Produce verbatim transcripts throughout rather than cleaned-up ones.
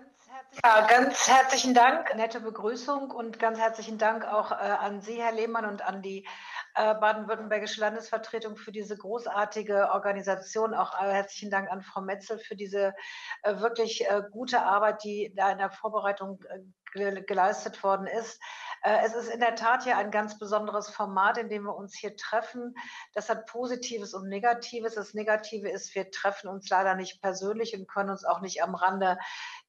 Ganz herzlichen, ja, ganz herzlichen Dank, nette Begrüßung, und ganz herzlichen Dank auch äh, an Sie, Herr Lehmann, und an die äh, baden-württembergische Landesvertretung für diese großartige Organisation. Auch äh, herzlichen Dank an Frau Metzel für diese äh, wirklich äh, gute Arbeit, die da in der Vorbereitung äh, geleistet worden ist. Es ist in der Tat hier ein ganz besonderes Format, in dem wir uns hier treffen. Das hat Positives und Negatives. Das Negative ist, wir treffen uns leider nicht persönlich und können uns auch nicht am Rande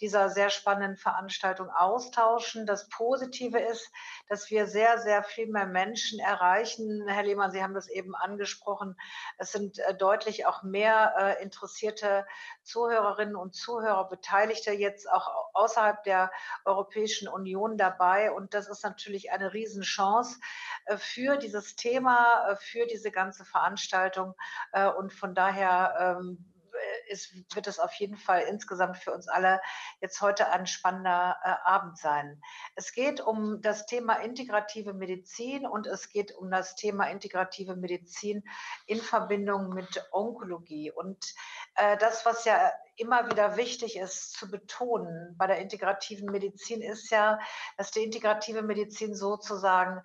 dieser sehr spannenden Veranstaltung austauschen. Das Positive ist, dass wir sehr, sehr viel mehr Menschen erreichen. Herr Lehmann, Sie haben das eben angesprochen. Es sind deutlich auch mehr interessierte Zuhörerinnen und Zuhörer, Beteiligte jetzt auch außerhalb der Europäischen Union dabei, und das ist natürlich eine Riesenchance für dieses Thema, für diese ganze Veranstaltung, und von daher ist, wird es auf jeden Fall insgesamt für uns alle jetzt heute ein spannender Abend sein. Es geht um das Thema integrative Medizin, und es geht um das Thema integrative Medizin in Verbindung mit Onkologie, und das, was ja immer wieder wichtig ist zu betonen bei der integrativen Medizin, ist ja, dass die integrative Medizin sozusagen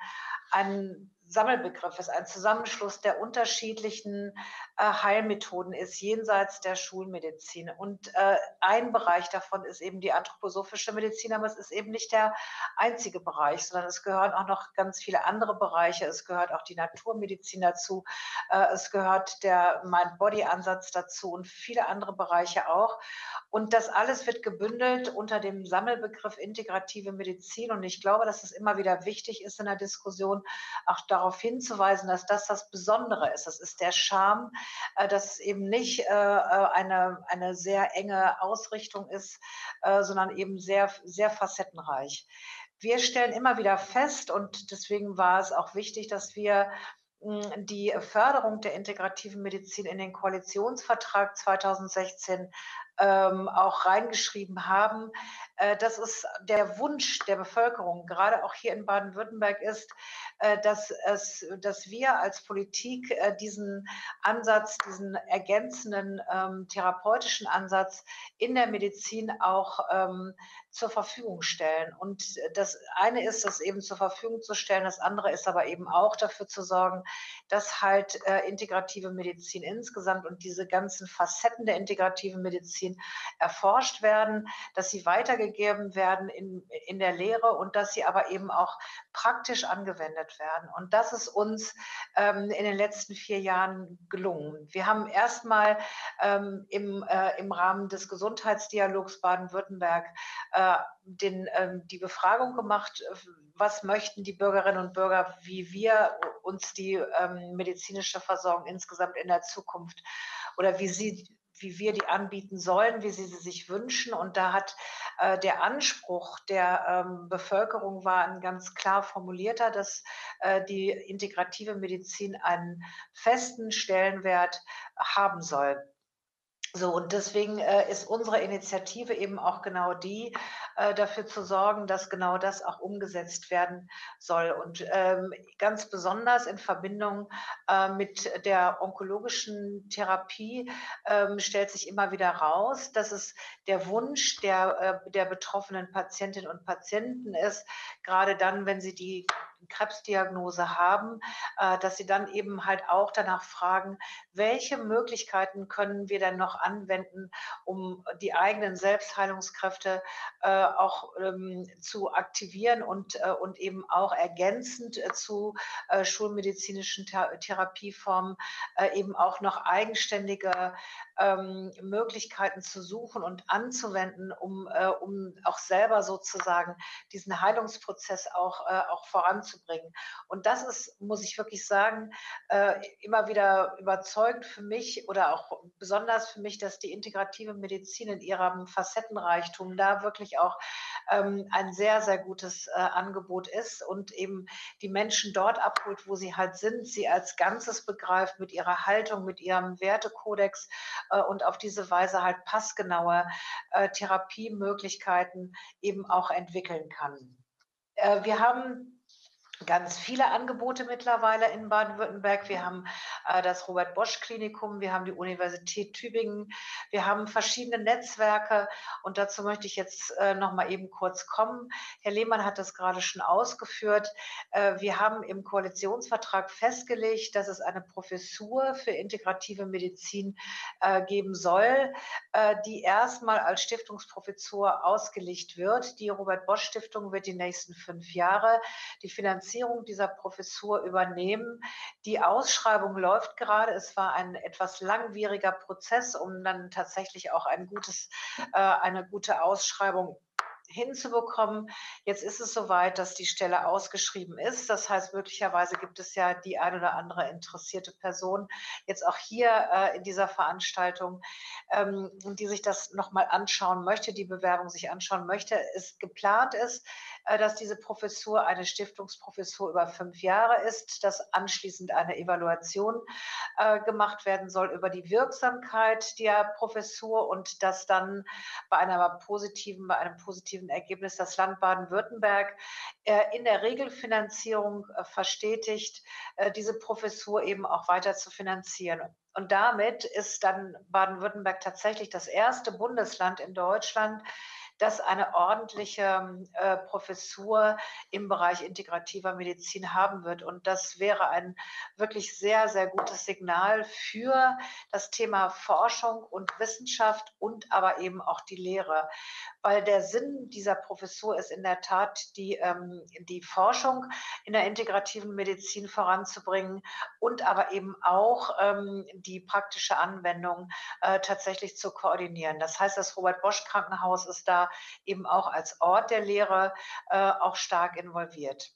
ein Sammelbegriff ist, ein Zusammenschluss der unterschiedlichen äh, Heilmethoden ist, jenseits der Schulmedizin. Und äh, ein Bereich davon ist eben die anthroposophische Medizin, aber es ist eben nicht der einzige Bereich, sondern es gehören auch noch ganz viele andere Bereiche. Es gehört auch die Naturmedizin dazu, äh, es gehört der Mind-Body-Ansatz dazu und viele andere Bereiche auch. Und das alles wird gebündelt unter dem Sammelbegriff integrative Medizin. Und ich glaube, dass es immer wieder wichtig ist in der Diskussion, auch da darauf hinzuweisen, dass das das Besondere ist. Das ist der Charme, dass es eben nicht eine, eine sehr enge Ausrichtung ist, sondern eben sehr, sehr facettenreich. Wir stellen immer wieder fest, und deswegen war es auch wichtig, dass wir die Förderung der integrativen Medizin in den Koalitionsvertrag zweitausendsechzehn ähm, auch reingeschrieben haben, äh, dass es der Wunsch der Bevölkerung, gerade auch hier in Baden-Württemberg ist, äh, dass, es, dass wir als Politik äh, diesen Ansatz, diesen ergänzenden ähm, therapeutischen Ansatz in der Medizin auch ähm, zur Verfügung stellen. Und das eine ist, das eben zur Verfügung zu stellen, das andere ist aber eben auch dafür zu sorgen, dass halt äh, integrative Medizin insgesamt und diese ganzen Facetten der integrativen Medizin erforscht werden, dass sie weitergegeben werden in, in der Lehre und dass sie aber eben auch praktisch angewendet werden. Und das ist uns ähm, in den letzten vier Jahren gelungen. Wir haben erstmal ähm, im, äh, im Rahmen des Gesundheitsdialogs Baden-Württemberg äh, den, ähm, die Befragung gemacht, was möchten die Bürgerinnen und Bürger, wie wir uns die ähm, medizinische Versorgung insgesamt in der Zukunft oder wie sie wie wir die anbieten sollen, wie sie sie sich wünschen. Und da hat äh, der Anspruch der ähm, Bevölkerung war ein ganz klar formulierter, dass äh, die integrative Medizin einen festen Stellenwert haben soll. So, und deswegen äh, ist unsere Initiative eben auch genau die, äh, dafür zu sorgen, dass genau das auch umgesetzt werden soll. Und ähm, ganz besonders in Verbindung äh, mit der onkologischen Therapie äh, stellt sich immer wieder raus, dass es der Wunsch der, äh, der betroffenen Patientinnen und Patienten ist, gerade dann, wenn sie die Krebsdiagnose haben, äh, dass sie dann eben halt auch danach fragen, welche Möglichkeiten können wir denn noch anwenden, um die eigenen Selbstheilungskräfte äh, auch ähm, zu aktivieren und, äh, und eben auch ergänzend äh, zu äh, schulmedizinischen Th- Therapieformen äh, eben auch noch eigenständige ähm, Möglichkeiten zu suchen und anzuwenden, um, äh, um auch selber sozusagen diesen Heilungsprozess auch, äh, auch voranzubringen. Und das ist, muss ich wirklich sagen, äh, immer wieder überzeugend für mich oder auch besonders für mich, dass die integrative Medizin in ihrem Facettenreichtum da wirklich auch ähm, ein sehr, sehr gutes äh, Angebot ist und eben die Menschen dort abholt, wo sie halt sind, sie als Ganzes begreift mit ihrer Haltung, mit ihrem Wertekodex äh, und auf diese Weise halt passgenaue äh, Therapiemöglichkeiten eben auch entwickeln kann. Äh, wir haben ganz viele Angebote mittlerweile in Baden-Württemberg. Wir haben äh, das Robert-Bosch-Klinikum, wir haben die Universität Tübingen, wir haben verschiedene Netzwerke und dazu möchte ich jetzt äh, noch mal eben kurz kommen. Herr Lehmann hat das gerade schon ausgeführt. Äh, wir haben im Koalitionsvertrag festgelegt, dass es eine Professur für integrative Medizin äh, geben soll, äh, die erstmal als Stiftungsprofessur ausgelegt wird. Die Robert-Bosch-Stiftung wird die nächsten fünf Jahre die Finanzierung dieser Professur übernehmen. Die Ausschreibung läuft gerade. Es war ein etwas langwieriger Prozess, um dann tatsächlich auch ein gutes, äh, eine gute Ausschreibung hinzubekommen. Jetzt ist es soweit, dass die Stelle ausgeschrieben ist. Das heißt, möglicherweise gibt es ja die ein oder andere interessierte Person jetzt auch hier äh, in dieser Veranstaltung, ähm, die sich das nochmal anschauen möchte, die Bewerbung sich anschauen möchte. Es geplant ist, äh, dass diese Professur eine Stiftungsprofessur über fünf Jahre ist, dass anschließend eine Evaluation äh, gemacht werden soll über die Wirksamkeit der Professur und dass dann bei einer positiven, bei einem positiven Ergebnis das Land Baden-Württemberg äh, in der Regelfinanzierung äh, verstetigt, äh, diese Professur eben auch weiter zu finanzieren. Und damit ist dann Baden-Württemberg tatsächlich das erste Bundesland in Deutschland, das eine ordentliche äh, Professur im Bereich integrativer Medizin haben wird. Und das wäre ein wirklich sehr, sehr gutes Signal für das Thema Forschung und Wissenschaft und aber eben auch die Lehre. Weil der Sinn dieser Professur ist in der Tat, die, ähm, die Forschung in der integrativen Medizin voranzubringen und aber eben auch ähm, die praktische Anwendung äh, tatsächlich zu koordinieren. Das heißt, das Robert-Bosch-Krankenhaus ist da eben auch als Ort der Lehre äh, auch stark involviert.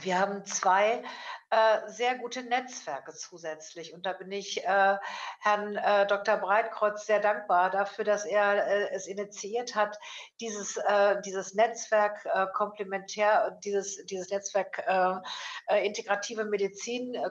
Wir haben zwei äh, sehr gute Netzwerke zusätzlich und da bin ich äh, Herrn äh, Doktor Breitkreuz sehr dankbar dafür, dass er äh, es initiiert hat, dieses, äh, dieses Netzwerk äh, komplementär, dieses, dieses Netzwerk äh, integrative Medizin äh,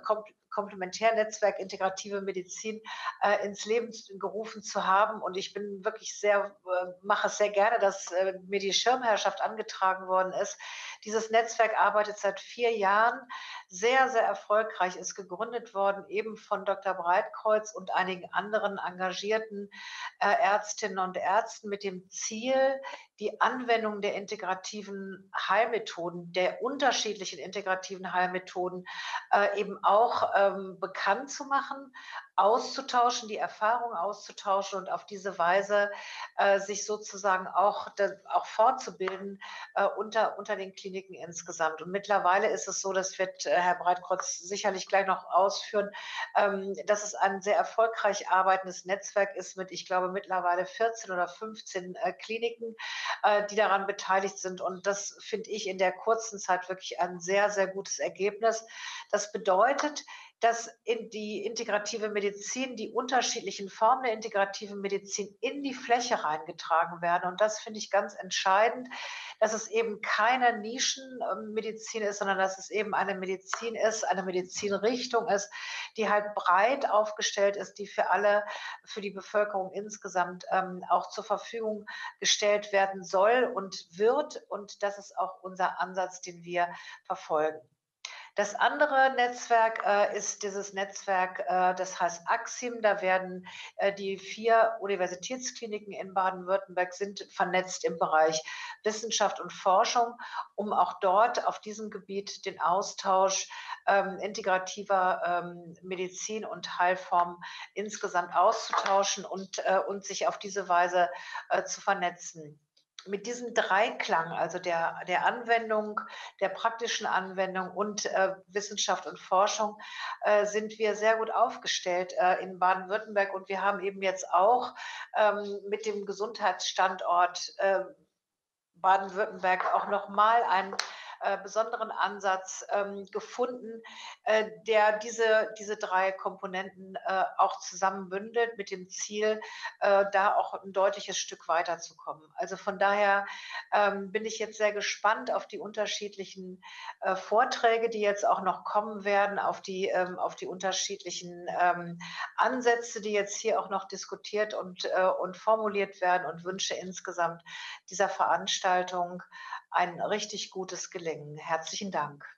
Komplementärnetzwerk Integrative Medizin äh, ins Leben gerufen zu haben. Und ich bin wirklich sehr, äh, mache es sehr gerne, dass äh, mir die Schirmherrschaft angetragen worden ist. Dieses Netzwerk arbeitet seit vier Jahren sehr, sehr erfolgreich, ist gegründet worden, eben von Doktor Breitkreuz und einigen anderen engagierten äh, Ärztinnen und Ärzten mit dem Ziel, die Anwendung der integrativen Heilmethoden, der unterschiedlichen integrativen Heilmethoden äh, eben auch ähm, bekannt zu machen, auszutauschen, die Erfahrung auszutauschen und auf diese Weise äh, sich sozusagen auch, das, auch fortzubilden äh, unter, unter den Kliniken insgesamt. Und mittlerweile ist es so, das wird äh, Herr Breitkreuz sicherlich gleich noch ausführen, ähm, dass es ein sehr erfolgreich arbeitendes Netzwerk ist mit, ich glaube, mittlerweile vierzehn oder fünfzehn äh, Kliniken, äh, die daran beteiligt sind. Und das finde ich in der kurzen Zeit wirklich ein sehr, sehr gutes Ergebnis. Das bedeutet, dass in die integrative Medizin, die unterschiedlichen Formen der integrativen Medizin in die Fläche reingetragen werden. Und das finde ich ganz entscheidend, dass es eben keine Nischenmedizin ist, sondern dass es eben eine Medizin ist, eine Medizinrichtung ist, die halt breit aufgestellt ist, die für alle, für die Bevölkerung insgesamt ähm, auch zur Verfügung gestellt werden soll und wird. Und das ist auch unser Ansatz, den wir verfolgen. Das andere Netzwerk äh, ist dieses Netzwerk, äh, das heißt AXIM. Da werden äh, die vier Universitätskliniken in Baden-Württemberg sind vernetzt im Bereich Wissenschaft und Forschung, um auch dort auf diesem Gebiet den Austausch ähm, integrativer ähm, Medizin und Heilformen insgesamt auszutauschen und, äh, und sich auf diese Weise äh, zu vernetzen. Mit diesem Dreiklang, also der, der Anwendung, der praktischen Anwendung und äh, Wissenschaft und Forschung, äh, sind wir sehr gut aufgestellt äh, in Baden-Württemberg. Und wir haben eben jetzt auch ähm, mit dem Gesundheitsstandort äh, Baden-Württemberg auch nochmal ein Äh, besonderen Ansatz ähm, gefunden, äh, der diese, diese drei Komponenten äh, auch zusammenbündelt mit dem Ziel, äh, da auch ein deutliches Stück weiterzukommen. Also von daher ähm, bin ich jetzt sehr gespannt auf die unterschiedlichen äh, Vorträge, die jetzt auch noch kommen werden, auf die, ähm, auf die unterschiedlichen ähm, Ansätze, die jetzt hier auch noch diskutiert und, äh, und formuliert werden und wünsche insgesamt dieser Veranstaltung ein richtig gutes Gelingen. Herzlichen Dank.